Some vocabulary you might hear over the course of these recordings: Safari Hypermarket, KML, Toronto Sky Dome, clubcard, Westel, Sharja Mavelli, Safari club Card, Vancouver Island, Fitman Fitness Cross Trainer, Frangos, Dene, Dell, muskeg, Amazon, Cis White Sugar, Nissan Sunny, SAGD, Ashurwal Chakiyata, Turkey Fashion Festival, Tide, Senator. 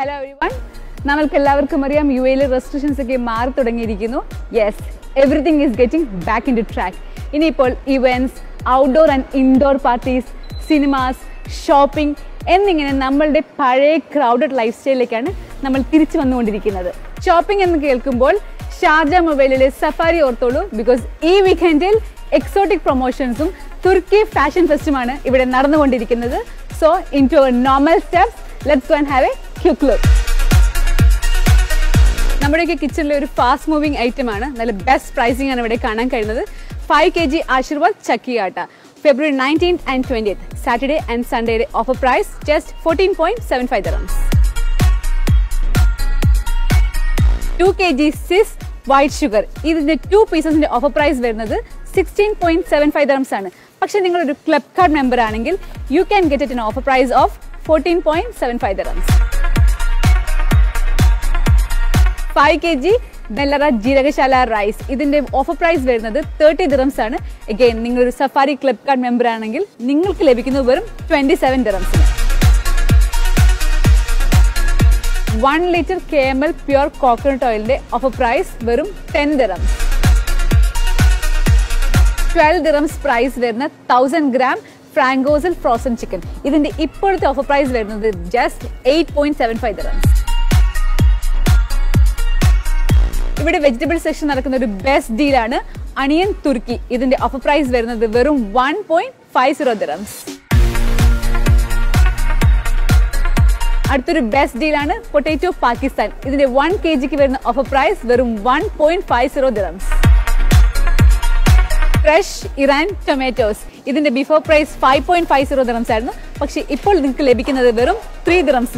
Hello everyone. Yes, everything is getting back into track. In events, outdoor and indoor parties, cinemas, shopping, anything in our crowded lifestyle, we are going. Shopping in Sharja Mavelli Safari Ortholo, because this weekend exotic promotions Turkey Fashion Festival here. So into our normal steps, let's go and have a quick look. Our kitchen is a fast moving item. The best pricing is 5 kg Ashurwal Chakiyata. February 19th and 20th. Saturday and Sunday offer price just 14.75 dirhams. 2 kg Cis White Sugar. This is 2 pieces in offer price 16.75 dirhams. If you are a club card member, you can get it in offer price of 14.75 dirhams. 5 kg Bellara Jeeragashala rice. This offer price is 30 dirhams. Again, if you are a Safari club card member, you can get 27 dirhams. 1 liter KML pure coconut oil offer price is 10 dirhams. 12 dirhams price is 1000 gram Frangos frozen chicken. This offer price is just 8.75 dirhams. Here is the vegetable section, the best deal is onion Turkey. This is offer price is 1.50 dirhams. The best deal is potato Pakistan. This is 1 kg offer price is 1.50 dirhams. Fresh Iran tomatoes. This is before price 5.50 dirhams. But now 3 dirhams.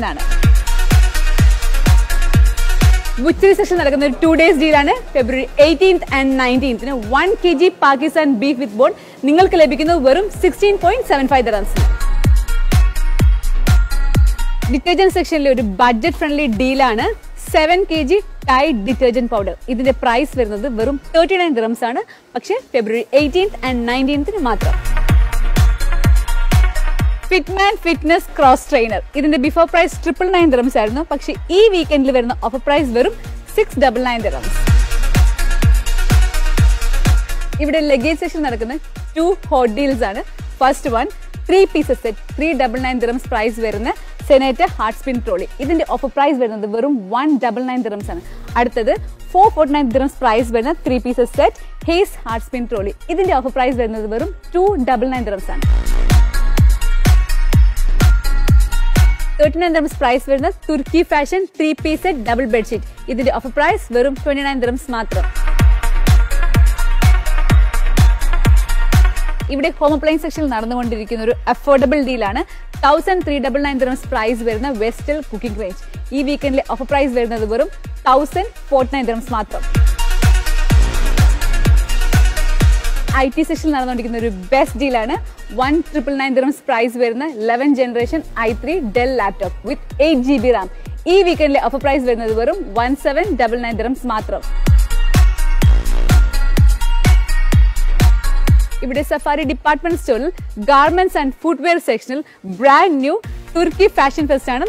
Butchery section is 2 days deal February 18th and 19th. 1 kg Pakistan beef with bone. You can get 16.75 dirhams. Detergent section is a budget friendly deal. 7 kg Tide detergent powder. This is the price 39 dirhams. But February 18th and 19th. Fitman Fitness Cross Trainer. This is before price 999 dirhams. But this weekend the offer price is 699 dirhams. Here is the luggage section. 2 hot deals. First one, 3 pieces set. 399 dirhams price is Senator Heart Spin Trolley. This is the offer price is 199 dirhams. That 449 dirhams price is 3 pieces set. Hayes Heart Spin Trolley. This is the offer price is 299 dirhams. 39 dirhams price is Turkey Fashion 3-piece set double bed sheet. This is the offer price 29 dirhams. Here is the home appliance section. Affordable deal. 1399 dirhams price is Westel cooking range. This weekend offer price is 1049 dirhams. IT section best deal 1,999 dirhams price 11th generation i3 Dell laptop with 8 GB RAM. This weekend offer price 1799 dirhams. Here is Safari department store garments and footwear sectional brand new Turkey Fashion Festival.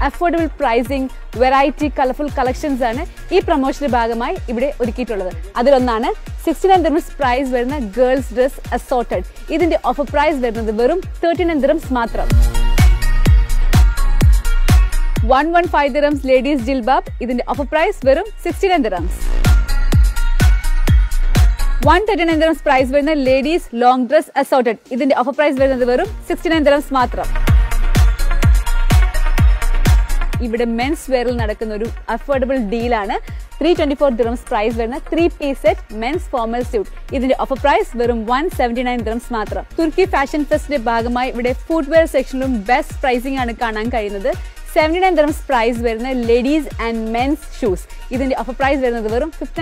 Affordable pricing, variety, colorful collections are this promotional bhagamai here. That is 69 dirhams price girls dress assorted. This is the offer price 39 dirhams. 115 dirhams ladies jilbab. This is the offer price 69 dirhams. 139 dirhams price ladies long dress assorted. This is the offer price 69 dirhams. Here is a men's wear affordable deal. 324 dirhams price 3-piece set men's formal suit. This is the offer price 179 dirhams. Turkey Fashion Fest footwear section best pricing 79 dirhams price ladies and men's shoes. This is the offer price 59 dirhams. This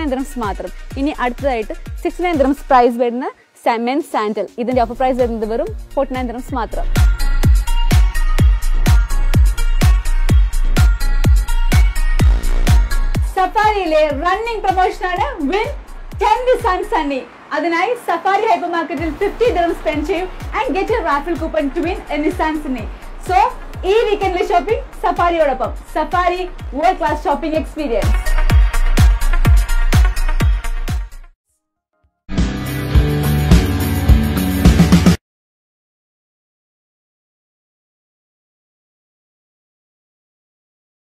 is 69 dirhams price men's sandal. This is the offer price 49 dirhams. Safari running promotion win 10 Nissan Sunny. അതിനായി Safari ഹൈപ്പർമാർക്കറ്റിൽ 50 dirham spend ചെയ്യൂ and get a raffle coupon to win a Nissan Sunny. So ഈ വീക്കെൻഡിലെ shopping സഫാരിയോടൊപ്പം. Safari world class shopping experience.